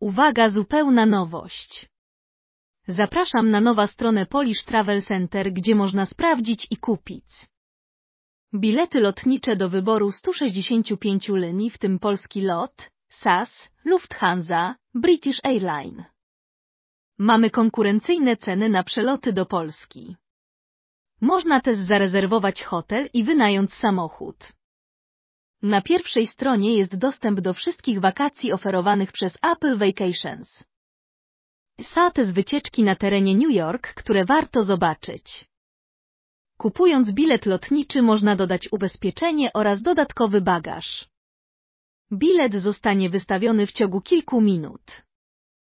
Uwaga, zupełna nowość. Zapraszam na nową stronę Polish Travel Center, gdzie można sprawdzić i kupić bilety lotnicze do wyboru 165 linii, w tym polski LOT, SAS, Lufthansa, British Airline. Mamy konkurencyjne ceny na przeloty do Polski. Można też zarezerwować hotel i wynająć samochód. Na pierwszej stronie jest dostęp do wszystkich wakacji oferowanych przez Apple Vacations. Są też wycieczki na terenie New York, które warto zobaczyć. Kupując bilet lotniczy można dodać ubezpieczenie oraz dodatkowy bagaż. Bilet zostanie wystawiony w ciągu kilku minut.